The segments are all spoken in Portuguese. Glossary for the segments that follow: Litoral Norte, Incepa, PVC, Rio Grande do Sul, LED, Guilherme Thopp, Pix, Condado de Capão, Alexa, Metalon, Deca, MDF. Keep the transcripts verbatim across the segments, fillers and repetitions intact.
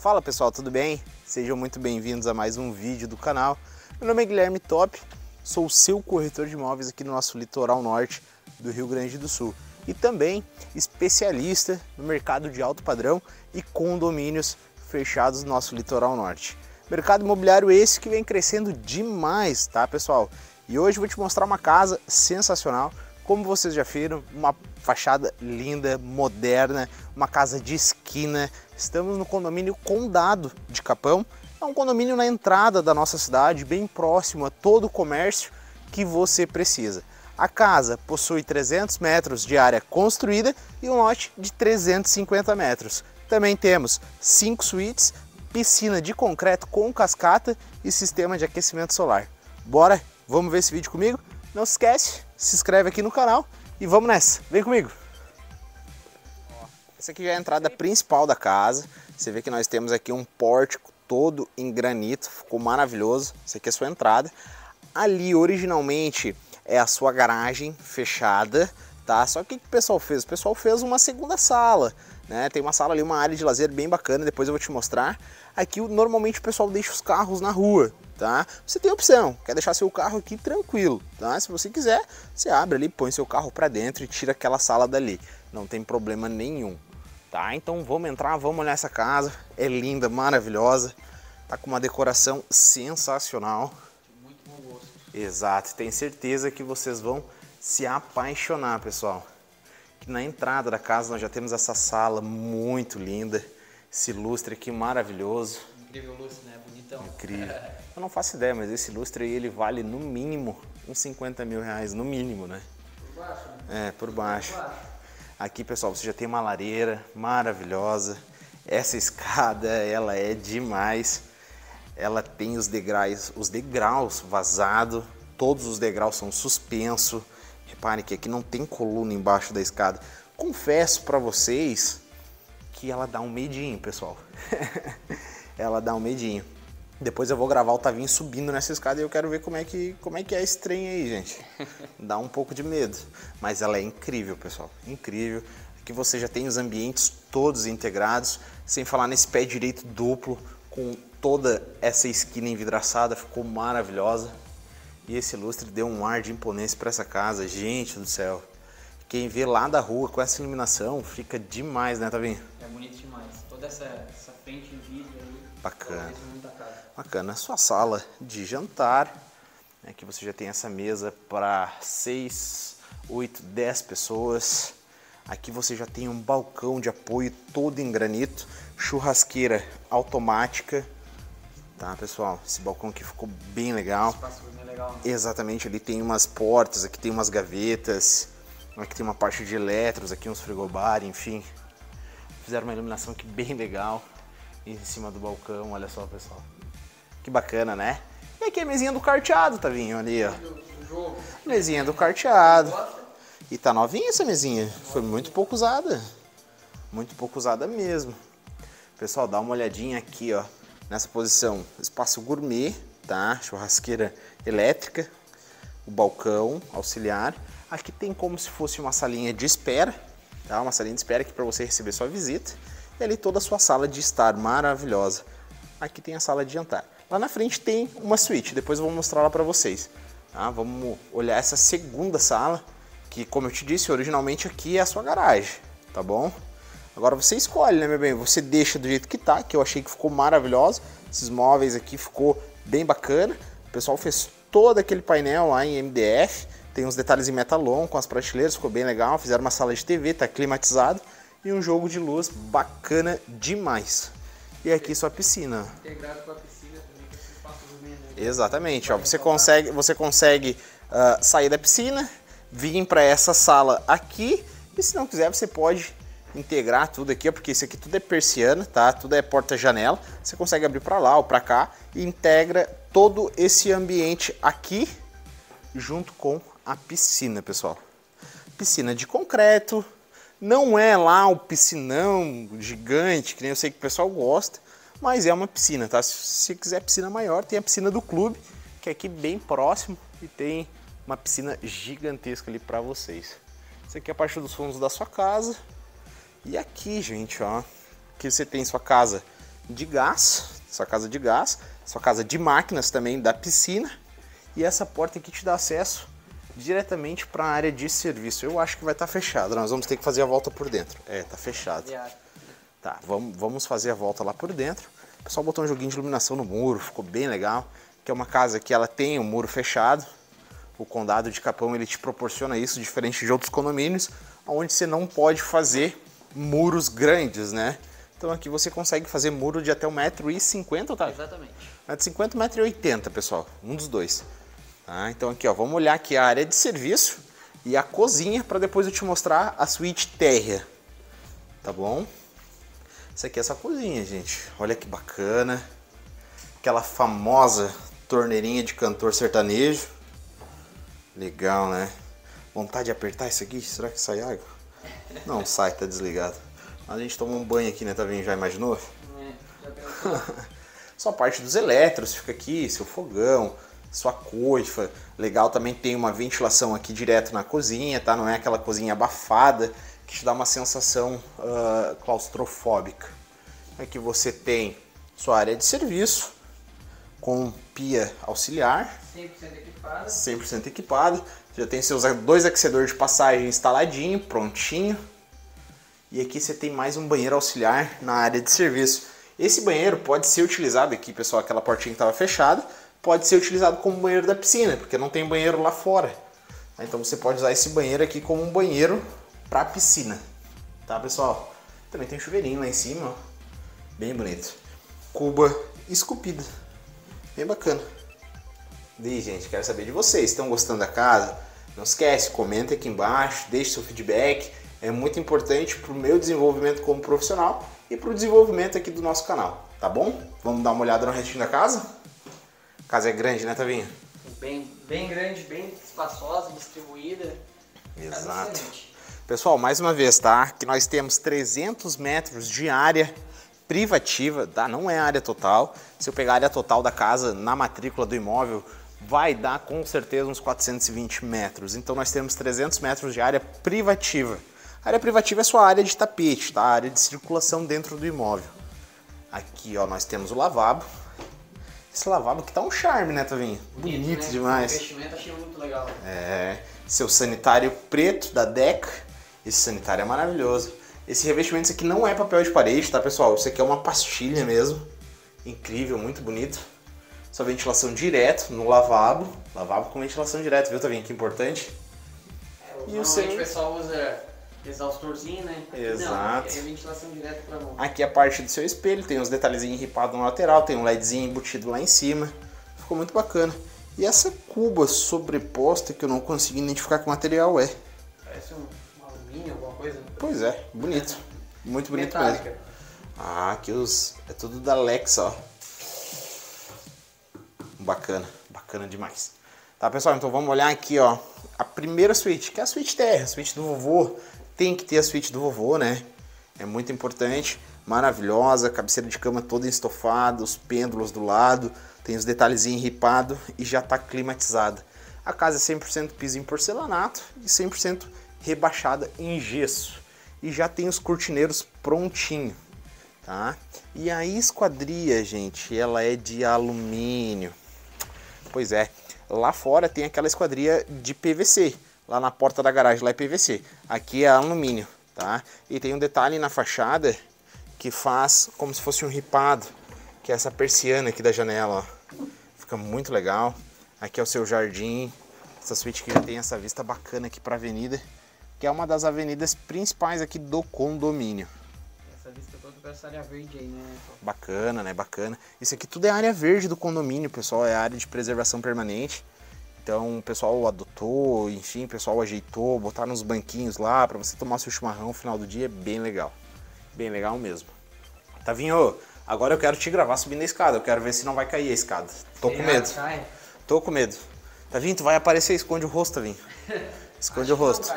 Fala pessoal, tudo bem? Sejam muito bem-vindos a mais um vídeo do canal. Meu nome é Guilherme Thopp, sou o seu corretor de imóveis aqui no nosso litoral norte do Rio Grande do Sul e também especialista no mercado de alto padrão e condomínios fechados no nosso litoral norte. Mercado imobiliário esse que vem crescendo demais, tá pessoal? E hoje eu vou te mostrar uma casa sensacional, como vocês já viram, uma fachada linda, moderna, uma casa de esquina. Estamos no condomínio Condado de Capão, é um condomínio na entrada da nossa cidade, bem próximo a todo o comércio que você precisa. A casa possui trezentos metros de área construída e um lote de trezentos e cinquenta metros. Também temos cinco suítes, piscina de concreto com cascata e sistema de aquecimento solar. Bora? Vamos ver esse vídeo comigo? Não se esquece, se inscreve aqui no canal e vamos nessa, vem comigo! Essa aqui já é a entrada principal da casa, você vê que nós temos aqui um pórtico todo em granito, ficou maravilhoso, essa aqui é a sua entrada. Ali originalmente é a sua garagem fechada, tá? Só que o que o pessoal fez? O pessoal fez uma segunda sala, né? Tem uma sala ali, uma área de lazer bem bacana, depois eu vou te mostrar. Aqui normalmente o pessoal deixa os carros na rua, tá? Você tem opção, quer deixar seu carro aqui tranquilo, tá? Se você quiser, você abre ali, põe seu carro para dentro e tira aquela sala dali. Não tem problema nenhum, tá? Então vamos entrar, vamos olhar essa casa. É linda, maravilhosa. Tá com uma decoração sensacional. Muito bom gosto. Exato, tenho certeza que vocês vão se apaixonar, pessoal. Aqui na entrada da casa nós já temos essa sala muito linda. Esse lustre aqui maravilhoso. Incrível lustre, né? Bonitão. Incrível. Eu não faço ideia, mas esse lustre aí ele vale no mínimo uns cinquenta mil reais, no mínimo, né? Por baixo, né? É, por baixo. Por baixo. Aqui, pessoal, você já tem uma lareira maravilhosa. Essa escada, ela é demais. Ela tem os degraus, os degraus vazados. Todos os degraus são suspenso. Reparem que aqui não tem coluna embaixo da escada. Confesso para vocês que ela dá um medinho, pessoal. Ela dá um medinho. Depois eu vou gravar o Tavinho subindo nessa escada e eu quero ver como é que, como é que é esse trem aí, gente. Dá um pouco de medo, mas ela é incrível, pessoal, incrível. Aqui você já tem os ambientes todos integrados, sem falar nesse pé direito duplo, com toda essa esquina envidraçada, ficou maravilhosa. E esse lustre deu um ar de imponência para essa casa, gente do céu. Quem vê lá da rua com essa iluminação fica demais, né, Tavinho? É bonito demais, toda essa, essa frente em vidro aí. Bacana. Bacana, sua sala de jantar, aqui você já tem essa mesa para seis, oito, dez pessoas. Aqui você já tem um balcão de apoio todo em granito, churrasqueira automática, tá pessoal? Esse balcão aqui ficou bem legal. Bem legal, né? Exatamente, ali tem umas portas, aqui tem umas gavetas, aqui tem uma parte de eletros, aqui uns frigobar, enfim. Fizeram uma iluminação aqui bem legal. Em cima do balcão, olha só, pessoal. Que bacana, né? E aqui a mesinha do carteado, Tavinho, ali, ó. Mesinha do carteado. E tá novinha essa mesinha. Foi muito pouco usada. Muito pouco usada mesmo. Pessoal, dá uma olhadinha aqui, ó. Nessa posição, espaço gourmet, tá? Churrasqueira elétrica. O balcão auxiliar. Aqui tem como se fosse uma salinha de espera, tá? Uma salinha de espera aqui pra você receber sua visita. E ali toda a sua sala de estar maravilhosa. Aqui tem a sala de jantar. Lá na frente tem uma suíte, depois eu vou mostrar lá para vocês. Tá? Vamos olhar essa segunda sala, que como eu te disse, originalmente aqui é a sua garagem, tá bom? Agora você escolhe, né, meu bem? Você deixa do jeito que tá, que eu achei que ficou maravilhoso. Esses móveis aqui ficou bem bacana. O pessoal fez todo aquele painel lá em M D F. Tem uns detalhes em metalon com as prateleiras, ficou bem legal. Fizeram uma sala de T V, tá climatizado. E um jogo de luz bacana demais. E aqui sua piscina. Integrado com a piscina também, que esse espaço gourmet, né? Exatamente, ó, você consegue, você consegue uh, sair da piscina, vir para essa sala aqui, e se não quiser você pode integrar tudo aqui, ó, porque isso aqui tudo é persiana, tá? Tudo é porta-janela, você consegue abrir para lá ou para cá, e integra todo esse ambiente aqui, junto com a piscina, pessoal. Piscina de concreto. Não é lá o piscinão gigante, que nem eu sei que o pessoal gosta, mas é uma piscina, tá? Se você quiser piscina maior, tem a piscina do clube, que é aqui bem próximo, e tem uma piscina gigantesca ali para vocês. Isso aqui é a parte dos fundos da sua casa. E aqui, gente, ó, que você tem sua casa de gás, sua casa de gás, sua casa de máquinas também, da piscina, e essa porta aqui te dá acesso diretamente para a área de serviço. Eu acho que vai estar tá fechada, nós vamos ter que fazer a volta por dentro. É, tá fechado. Tá, vamos, vamos fazer a volta lá por dentro. O pessoal botou um joguinho de iluminação no muro, ficou bem legal, que é uma casa que ela tem um muro fechado. O Condado de Capão, ele te proporciona isso, diferente de outros condomínios, onde você não pode fazer muros grandes, né? Então aqui você consegue fazer muro de até um metro e cinquenta, tá? Exatamente. um metro e cinquenta, um metro e oitenta, pessoal, um dos dois. Tá? Então aqui, ó, vamos olhar aqui a área de serviço e a cozinha, para depois eu te mostrar a suíte térrea, tá bom? Essa aqui é essa cozinha, gente. Olha que bacana. Aquela famosa torneirinha de cantor sertanejo. Legal, né? Vontade de apertar isso aqui. Será que sai água? Não sai, tá desligado. A gente tomou um banho aqui, né? Tá vendo? Já imaginou? É, já pensou. Só a parte dos elétrons fica aqui. Seu fogão, sua coifa. Legal, também tem uma ventilação aqui direto na cozinha, tá? Não é aquela cozinha abafada, que te dá uma sensação uh, claustrofóbica. Aqui você tem sua área de serviço, com pia auxiliar, cem por cento equipada. cem por cento equipada. Já tem seus dois aquecedores de passagem instaladinho, prontinho. E aqui você tem mais um banheiro auxiliar na área de serviço. Esse banheiro pode ser utilizado aqui, pessoal, aquela portinha que estava fechada, pode ser utilizado como banheiro da piscina, porque não tem banheiro lá fora. Então você pode usar esse banheiro aqui como um banheiro para piscina, tá, pessoal? Também tem um chuveirinho lá em cima, ó. Bem bonito. Cuba esculpida, bem bacana. E, gente, quero saber de vocês. Estão gostando da casa? Não esquece, comenta aqui embaixo, deixe seu feedback. É muito importante para o meu desenvolvimento como profissional e para o desenvolvimento aqui do nosso canal, tá bom? Vamos dar uma olhada no restinho da casa? A casa é grande, né, Tavinha? Bem, bem grande, bem espaçosa, distribuída. Exato. Pessoal, mais uma vez, tá? Que nós temos trezentos metros de área privativa, tá? Não é área total. Se eu pegar a área total da casa na matrícula do imóvel, vai dar com certeza uns quatrocentos e vinte metros. Então nós temos trezentos metros de área privativa. A área privativa é só a área de tapete, tá? A área de circulação dentro do imóvel. Aqui, ó, nós temos o lavabo. Esse lavabo aqui tá um charme, né, Tavinha? Bonito, Bonito né? demais. O investimento achei muito legal. É. Seu sanitário preto da Deca. Esse sanitário é maravilhoso. Esse revestimento, isso aqui não é papel de parede, tá, pessoal? Isso aqui é uma pastilha mesmo. Incrível, muito bonito. Só ventilação direto no lavabo. Lavabo com ventilação direta, viu, Tavinha? Que importante. É, e normalmente o, seu... o pessoal usa exaustorzinho, né? Aqui exato. Não, é ventilação direta pra mão. Aqui é a parte do seu espelho, tem uns detalhezinhos ripados na lateral, tem um LEDzinho embutido lá em cima. Ficou muito bacana. E essa cuba sobreposta que eu não consegui identificar que material é. Parece um... alguma coisa? Pois é, bonito. Muito bonito metálica. Mesmo. Ah, aqui os... é tudo da Alexa, ó. Bacana, bacana demais. Tá, pessoal, então vamos olhar aqui, ó. A primeira suíte, que é a suíte térrea, a suíte do vovô. Tem que ter a suíte do vovô, né? É muito importante. Maravilhosa, cabeceira de cama toda estofada, os pêndulos do lado, tem os detalhezinhos ripados e já tá climatizada. A casa é cem por cento piso em porcelanato e cem por cento rebaixada em gesso, e já tem os cortineiros prontinho, tá? E a esquadria, gente, ela é de alumínio. Pois é, lá fora tem aquela esquadria de P V C, lá na porta da garagem lá é P V C, aqui é alumínio, tá? E tem um detalhe na fachada que faz como se fosse um ripado, que é essa persiana aqui da janela, ó. Fica muito legal. Aqui é o seu jardim. Essa suíte aqui já tem essa vista bacana aqui para a avenida, que é uma das avenidas principais aqui do condomínio. Essa vista toda com essa área verde aí, né? Bacana, né? Bacana. Isso aqui tudo é área verde do condomínio, pessoal. É área de preservação permanente. Então o pessoal adotou, enfim, o pessoal ajeitou, botaram uns banquinhos lá para você tomar seu chimarrão no final do dia. É bem legal. Bem legal mesmo. Tavinho, agora eu quero te gravar subindo a escada. Eu quero ver se não vai cair a escada. Tô com medo. Tô com medo. Tavinho, tu vai aparecer. Esconde o rosto, Tavinho. Esconde o rosto.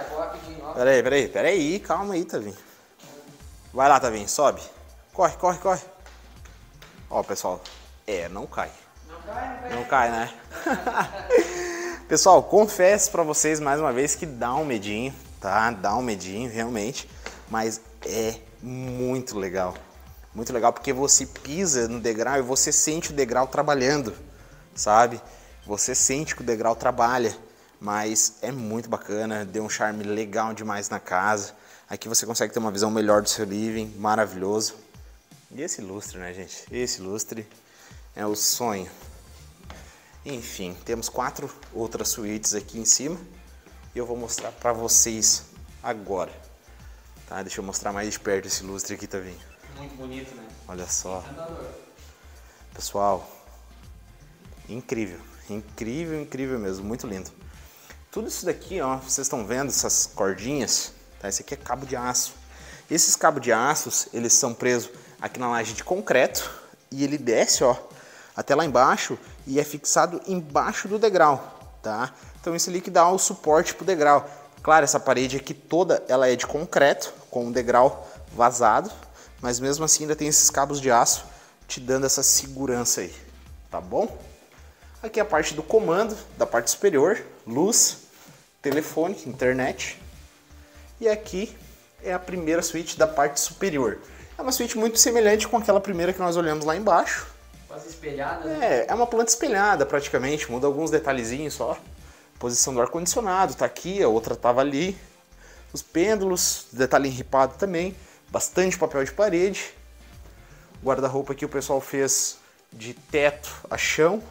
Peraí, peraí, peraí, calma aí, Tavinho. Vai lá, Tavinho, sobe. Corre, corre, corre. Ó, pessoal, é, não cai. Não cai, não cai. Não cai, né? Pessoal, confesso pra vocês mais uma vez que dá um medinho, tá? Dá um medinho, realmente. Mas é muito legal. Muito legal, porque você pisa no degrau e você sente o degrau trabalhando, sabe? Você sente que o degrau trabalha, mas é muito bacana, deu um charme legal demais na casa. Aqui você consegue ter uma visão melhor do seu living, maravilhoso. E esse lustre, né, gente? Esse lustre é o sonho. Enfim, temos quatro outras suítes aqui em cima e eu vou mostrar para vocês agora. Tá? Deixa eu mostrar mais de perto esse lustre aqui também. Muito bonito, né? Olha só. Pessoal, incrível, incrível, incrível mesmo, muito lindo. Tudo isso daqui, ó, vocês estão vendo essas cordinhas, tá? Esse aqui é cabo de aço. Esses cabos de aços, eles são presos aqui na laje de concreto e ele desce, ó, até lá embaixo e é fixado embaixo do degrau, tá? Então isso ali que dá o suporte pro degrau. Claro, essa parede aqui toda, ela é de concreto, com um degrau vazado, mas mesmo assim ainda tem esses cabos de aço te dando essa segurança aí, tá bom? Aqui a parte do comando, da parte superior, luz, telefone, internet. E aqui é a primeira suíte da parte superior. É uma suíte muito semelhante com aquela primeira que nós olhamos lá embaixo. Quase espelhada, né? É, é uma planta espelhada praticamente, muda alguns detalhezinhos só. Posição do ar-condicionado, tá aqui, a outra tava ali. Os pêndulos, detalhe enripado também. Bastante papel de parede. Guarda-roupa que o pessoal fez de teto a chão,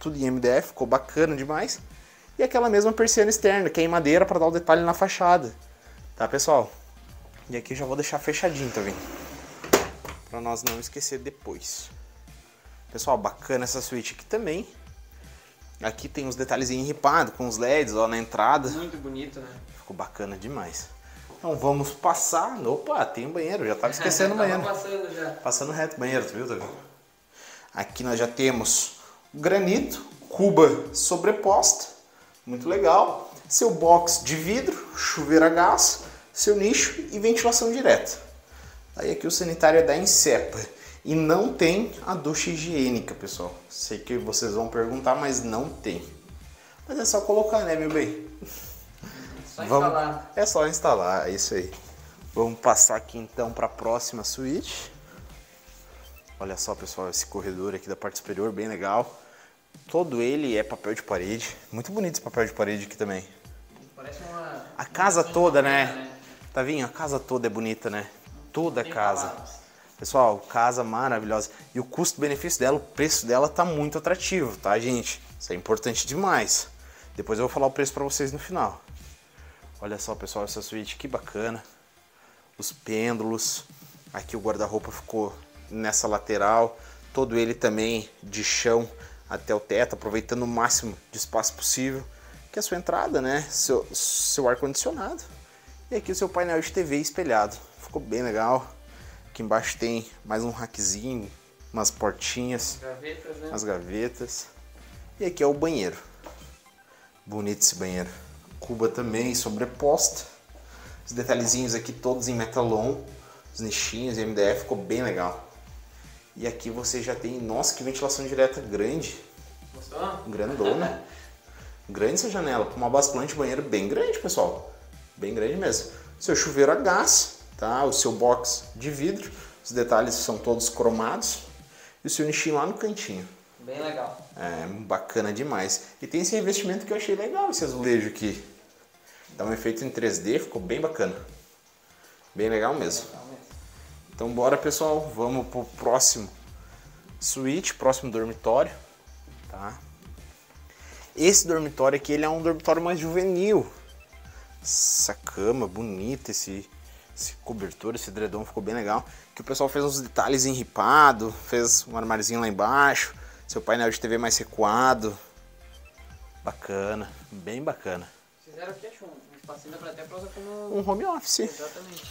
tudo em M D F, ficou bacana demais. E aquela mesma persiana externa, que é em madeira para dar o detalhe na fachada, tá, pessoal? E aqui eu já vou deixar fechadinho também, para nós não esquecer depois. Pessoal, bacana essa suíte aqui também. Aqui tem uns detalhezinhos enripados com os L E Ds, ó, na entrada. Muito bonito, né? Ficou bacana demais. Então vamos passar, opa, tem um banheiro, já estava esquecendo o banheiro. Passando, já. Passando reto o banheiro, tu viu, Davi? Aqui nós já temos granito, cuba sobreposta, muito legal. Seu box de vidro, chuveiro a gás, seu nicho e ventilação direta. Aí aqui o sanitário é da Incepa e não tem a ducha higiênica, pessoal. Sei que vocês vão perguntar, mas não tem. Mas é só colocar, né, meu bem? Só Vamos, é só instalar, é isso aí. Vamos passar aqui então para a próxima suíte. Olha só, pessoal, esse corredor aqui da parte superior, bem legal. Todo ele é papel de parede. Muito bonito esse papel de parede aqui também. Parece uma... A casa uma toda, né? né? Tavinho, a casa toda é bonita, né? Toda a casa. Palavras. Pessoal, casa maravilhosa. E o custo-benefício dela, o preço dela tá muito atrativo, tá, gente? Isso é importante demais. Depois eu vou falar o preço para vocês no final. Olha só, pessoal, essa suíte, que bacana. Os pêndulos. Aqui o guarda-roupa ficou nessa lateral. Todo ele também de chão até o teto, aproveitando o máximo de espaço possível. Aqui a sua entrada, né? Seu, seu ar-condicionado. E aqui o seu painel de T V espelhado. Ficou bem legal. Aqui embaixo tem mais um rackzinho, umas portinhas. Gavetas, né? As gavetas. E aqui é o banheiro. Bonito esse banheiro. Cuba também sobreposta, os detalhezinhos aqui todos em metalon, os nichinhos e M D F, ficou bem legal. E aqui você já tem, nossa, que ventilação direta grande. Gostou? Grandona. Grande essa janela, com uma basculante, banheiro bem grande, pessoal, bem grande mesmo. Seu chuveiro a gás, tá? O seu box de vidro, os detalhes são todos cromados e o seu nichinho lá no cantinho. Bem legal. É, bacana demais. E tem esse revestimento que eu achei legal, esse azulejo aqui. Dá um efeito em três D, ficou bem bacana. Bem legal mesmo. Legal mesmo. Então bora, pessoal, vamos pro próximo suíte, próximo dormitório, tá? Esse dormitório aqui, ele é um dormitório mais juvenil. Essa cama bonita, esse, esse cobertor, esse edredom ficou bem legal. Que o pessoal fez uns detalhes enripado, fez um armáriozinho lá embaixo. Seu painel de T V mais recuado. Bacana, bem bacana. Fizeram o que achou? Um espacinho até pra usar como... Um home office. Exatamente.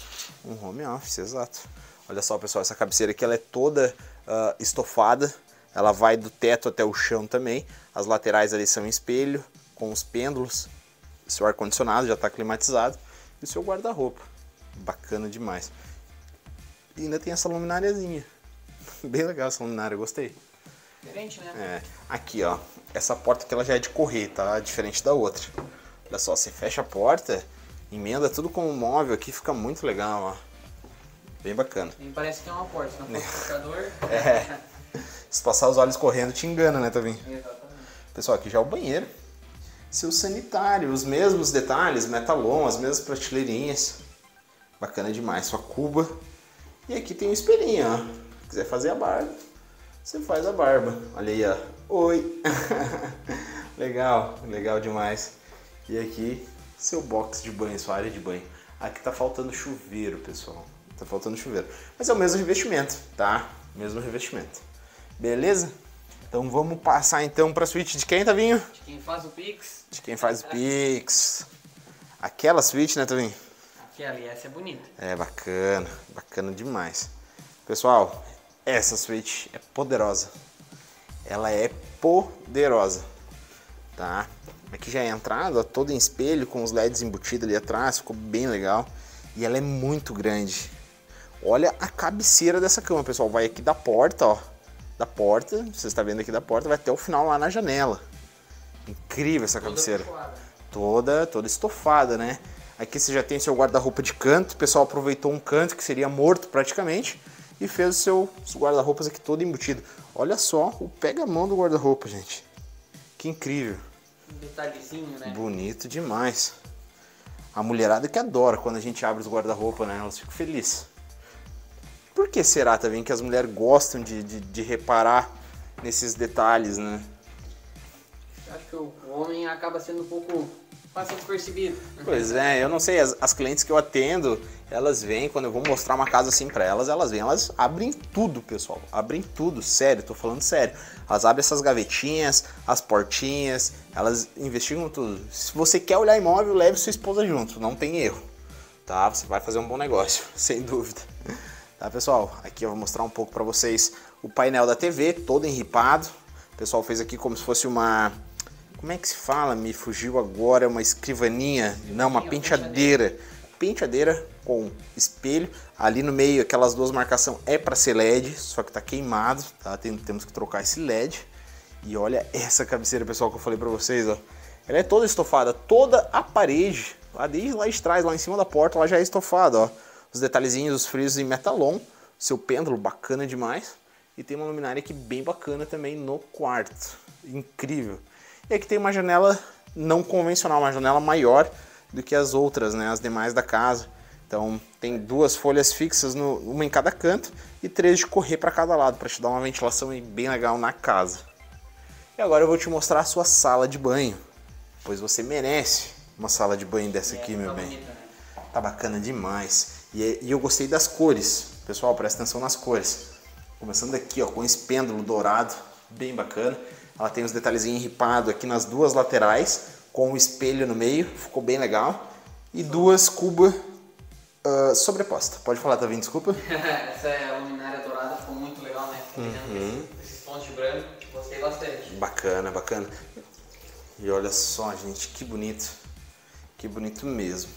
Um home office, exato. Olha só, pessoal, essa cabeceira aqui, ela é toda uh, estofada. Ela vai do teto até o chão também. As laterais ali são em espelho, com os pêndulos. Seu ar-condicionado já tá climatizado. E o seu guarda-roupa. Bacana demais. E ainda tem essa lumináriazinha. Bem legal essa luminária, eu gostei. Diferente, né? É. Aqui, ó, essa porta que ela já é de correr, tá? Diferente da outra. Olha só, você fecha a porta, emenda tudo com o móvel aqui, fica muito legal, ó. Bem bacana. E parece que é uma porta, não é um computador. É. Se passar os olhos correndo, te engana, né, Tavinho? Exatamente. Pessoal, aqui já é o banheiro. Seu sanitário, os mesmos detalhes, metalon, as mesmas prateleirinhas. Bacana demais, sua cuba. E aqui tem um espelhinho, ó. Se quiser fazer a barba, você faz a barba. Olha aí, ó. Oi! Legal, legal demais. E aqui, seu box de banho, sua área de banho. Aqui tá faltando chuveiro, pessoal. Tá faltando chuveiro. Mas é o mesmo revestimento, tá? Mesmo revestimento. Beleza? Então vamos passar então pra suíte de quem, Tavinho? De quem faz o Pix. De quem faz o Pix. Aquela suíte, né, Tavinho? Aquela, e essa é bonita. É, bacana. Bacana demais. Pessoal, essa suíte é poderosa. Ela é poderosa, tá? Aqui já é a entrada, toda em espelho, com os L E Ds embutidos ali atrás, ficou bem legal. E ela é muito grande. Olha a cabeceira dessa cama, pessoal. Vai aqui da porta, ó. Da porta, você está vendo aqui da porta, vai até o final lá na janela. Incrível essa cabeceira. Toda, toda estofada, né? Aqui você já tem seu guarda-roupa de canto. O pessoal aproveitou um canto que seria morto praticamente e fez o seu guarda-roupas aqui todo embutido. Olha só o pega-mão do guarda-roupa, gente. Que incrível. Um detalhezinho, né? Bonito demais. A mulherada que adora quando a gente abre os guarda-roupa, né? Elas ficam felizes. Por que será também que as mulheres gostam de, de, de reparar nesses detalhes, né? Acho que o homem acaba sendo um pouco passa despercebido. Pois é, eu não sei. As, as clientes que eu atendo, elas vêm, quando eu vou mostrar uma casa assim pra elas, elas vêm, elas abrem tudo, pessoal. Abrem tudo, sério, tô falando sério. Elas abrem essas gavetinhas, as portinhas, elas investigam tudo. Se você quer olhar imóvel, leve sua esposa junto, não tem erro, tá? Você vai fazer um bom negócio, sem dúvida. Tá, pessoal? Aqui eu vou mostrar um pouco pra vocês o painel da T V, todo enripado. O pessoal fez aqui como se fosse uma... Como é que se fala? Me fugiu agora, uma escrivaninha, não, uma penteadeira. Penteadeira com espelho, ali no meio aquelas duas marcações é para ser L E D, só que tá queimado, tá? Tem, temos que trocar esse L E D. E olha essa cabeceira, pessoal, que eu falei para vocês, ó. Ela é toda estofada, toda a parede, lá desde lá de trás, lá em cima da porta, lá já é estofada, ó. Os detalhezinhos, os frisos em metalon, seu pêndulo bacana demais. E tem uma luminária aqui bem bacana também no quarto, incrível. E aqui tem uma janela não convencional, uma janela maior do que as outras, né? As demais da casa. Então tem duas folhas fixas, no, uma em cada canto e três de correr para cada lado, para te dar uma ventilação bem legal na casa. E agora eu vou te mostrar a sua sala de banho, pois você merece uma sala de banho dessa aqui, meu bem. Tá bacana demais. E, e eu gostei das cores. Pessoal, presta atenção nas cores. Começando aqui, ó, com esse pêndulo dourado, bem bacana. Ela tem os detalhezinhos enripados aqui nas duas laterais, com o espelho no meio, ficou bem legal. E duas cubas uh, sobreposta. Pode falar, Tavinho, desculpa. Essa luminária dourada ficou muito legal, né? Uhum. Esses tons de branco, gostei bastante. Bacana, bacana. E olha só, gente, que bonito. Que bonito mesmo.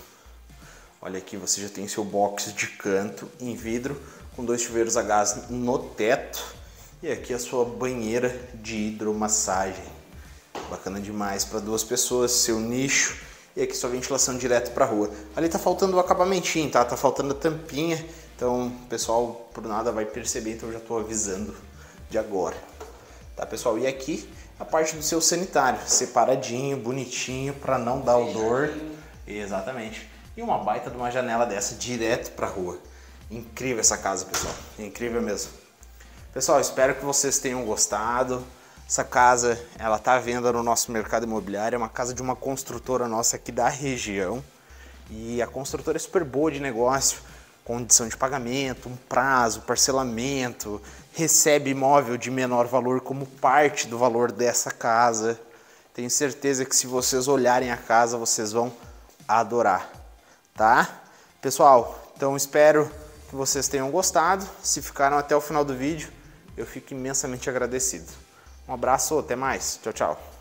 Olha aqui, você já tem seu box de canto em vidro, com dois chuveiros a gás no teto. E aqui a sua banheira de hidromassagem, bacana demais para duas pessoas, seu nicho. E aqui sua ventilação direto para a rua. Ali tá faltando o acabamentinho, tá? Tá faltando a tampinha, então o pessoal por nada vai perceber, então eu já tô avisando de agora. Tá, pessoal? E aqui a parte do seu sanitário, separadinho, bonitinho, para não dar odor. Exatamente. E uma baita de uma janela dessa direto para a rua. Incrível essa casa, pessoal, incrível mesmo. Pessoal, espero que vocês tenham gostado. Essa casa, ela tá à venda no nosso mercado imobiliário, é uma casa de uma construtora nossa aqui da região. E a construtora é super boa de negócio, condição de pagamento, um prazo, parcelamento, recebe imóvel de menor valor como parte do valor dessa casa. Tenho certeza que se vocês olharem a casa, vocês vão adorar, tá? Pessoal, então espero que vocês tenham gostado. Se ficaram até o final do vídeo, eu fico imensamente agradecido. Um abraço, até mais. Tchau, tchau.